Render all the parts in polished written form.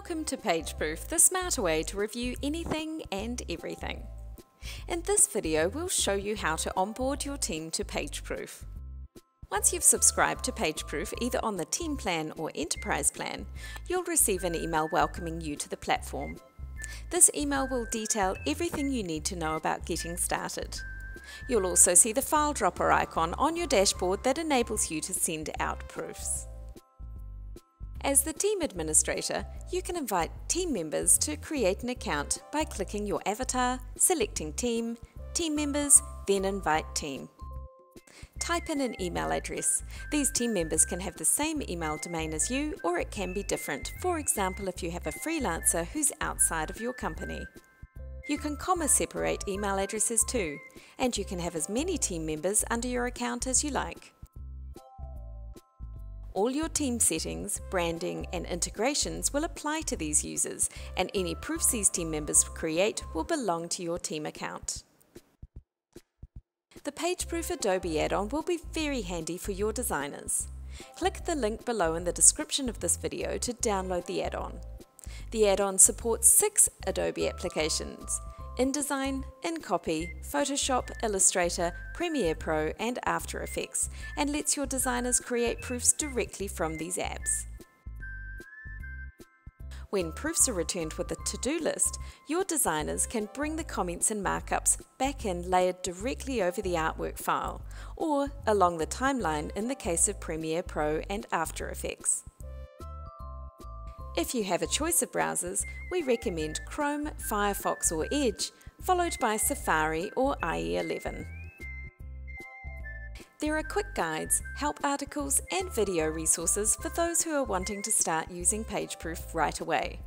Welcome to PageProof, the smarter way to review anything and everything. In this video, we'll show you how to onboard your team to PageProof. Once you've subscribed to PageProof, either on the Team Plan or Enterprise Plan, you'll receive an email welcoming you to the platform. This email will detail everything you need to know about getting started. You'll also see the file dropper icon on your dashboard that enables you to send out proofs. As the team administrator, you can invite team members to create an account by clicking your avatar, selecting Team, Team Members, then Invite Team. Type in an email address. These team members can have the same email domain as you, or it can be different, for example if you have a freelancer who's outside of your company. You can comma-separate email addresses too, and you can have as many team members under your account as you like. All your team settings, branding and integrations will apply to these users, and any proofs these team members create will belong to your team account. The PageProof Adobe add-on will be very handy for your designers. Click the link below in the description of this video to download the add-on. The add-on supports 6 Adobe applications: InDesign, InCopy, Photoshop, Illustrator, Premiere Pro and After Effects, and lets your designers create proofs directly from these apps. When proofs are returned with a to-do list, your designers can bring the comments and markups back in layered directly over the artwork file, or along the timeline in the case of Premiere Pro and After Effects. If you have a choice of browsers, we recommend Chrome, Firefox or Edge, followed by Safari or IE11. There are quick guides, help articles and video resources for those who are wanting to start using PageProof right away.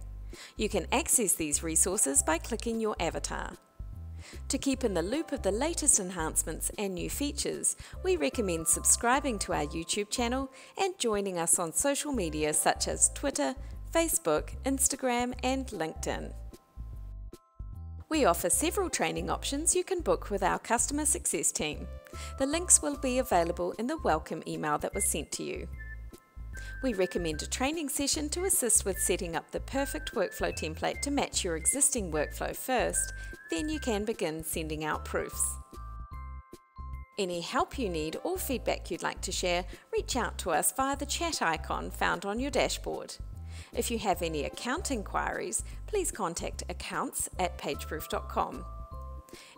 You can access these resources by clicking your avatar. To keep in the loop of the latest enhancements and new features, we recommend subscribing to our YouTube channel and joining us on social media such as Twitter, Facebook, Instagram and LinkedIn. We offer several training options you can book with our customer success team. The links will be available in the welcome email that was sent to you. We recommend a training session to assist with setting up the perfect workflow template to match your existing workflow first, then you can begin sending out proofs. Any help you need or feedback you'd like to share, reach out to us via the chat icon found on your dashboard. If you have any account inquiries, please contact accounts@pageproof.com.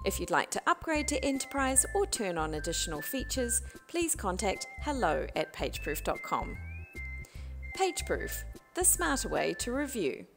If you'd like to upgrade to Enterprise or turn on additional features, please contact hello@pageproof.com. PageProof, the smarter way to review.